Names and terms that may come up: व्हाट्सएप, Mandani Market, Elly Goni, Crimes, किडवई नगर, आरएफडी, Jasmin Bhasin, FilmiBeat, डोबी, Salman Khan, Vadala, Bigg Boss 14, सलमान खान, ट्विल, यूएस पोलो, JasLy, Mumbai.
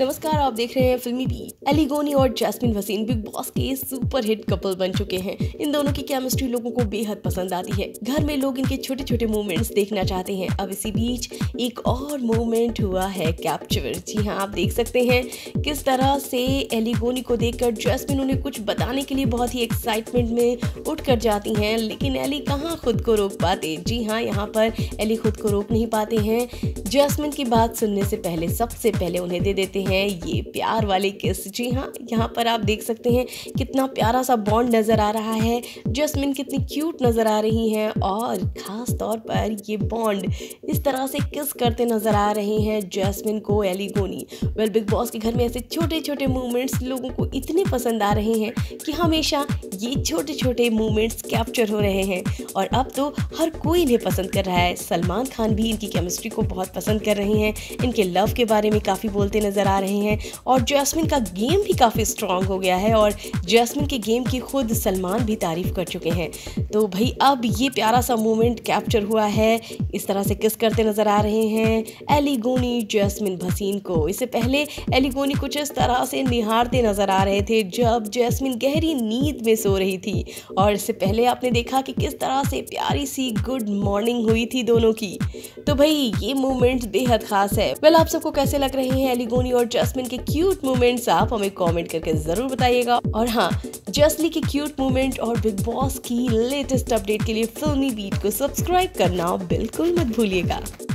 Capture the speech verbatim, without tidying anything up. नमस्कार, आप देख रहे हैं फिल्मी बी। एली गोनी और जैस्मिन भसीन बिग बॉस के सुपर हिट कपल बन चुके हैं। इन दोनों की केमिस्ट्री लोगों को बेहद पसंद आती है। घर में लोग इनके छोटे छोटे मूवमेंट्स देखना चाहते हैं। अब इसी बीच एक और मूवमेंट हुआ है कैप्चर। जी हाँ, आप देख सकते हैं किस तरह से एली गोनी को देखकर जैस्मिन उन्हें कुछ बताने के लिए बहुत ही एक्साइटमेंट में उठ कर जाती हैं, लेकिन एली कहाँ खुद को रोक पाते। जी हाँ, यहाँ पर एली खुद को रोक नहीं पाते हैं। जैस्मिन की बात सुनने से पहले सबसे पहले उन्हें दे देते हैं ये प्यार वाले किस। जी हाँ, यहाँ पर आप देख सकते हैं कितना प्यारा सा बॉन्ड नज़र आ रहा है। जैस्मिन कितनी क्यूट नज़र आ रही हैं और ख़ास तौर पर ये बॉन्ड इस तरह से किस करते नज़र आ रहे हैं जैस्मिन को एली गोनी। वेल, बिग बॉस के घर में ऐसे छोटे छोटे मूवमेंट्स लोगों को इतने पसंद आ रहे हैं कि हमेशा ये छोटे छोटे मूवमेंट्स कैप्चर हो रहे हैं और अब तो हर कोई इन्हें पसंद कर रहा है। सलमान खान भी इनकी केमिस्ट्री को बहुत पसंद कर रहे हैं, इनके लव के बारे में काफ़ी बोलते नज़र आ आ रहे हैं और जैस्मिन का गेम भी काफ़ी स्ट्रांग हो गया है और जैस्मिन के गेम की खुद सलमान भी तारीफ कर चुके हैं। तो भाई, अब ये प्यारा सा मोमेंट कैप्चर हुआ है। इस तरह से किस करते नज़र आ रहे हैं एली गोनी जैस्मिन भसीन को। इससे पहले एली गोनी कुछ इस तरह से निहारते नज़र आ रहे थे जब जैस्मिन गहरी नींद में सो रही थी और इससे पहले आपने देखा कि किस तरह से प्यारी सी गुड मॉर्निंग हुई थी दोनों की। तो भाई, ये मोमेंट बेहद खास है। वेल, आप सबको कैसे लग रहे हैं एली गोनी और जैस्मिन के क्यूट मोमेंट्स? आप हमें कमेंट करके जरूर बताइएगा। और हाँ, जासली के क्यूट मोमेंट और बिग बॉस की लेटेस्ट अपडेट के लिए फिल्मी बीट को सब्सक्राइब करना बिल्कुल मत भूलिएगा।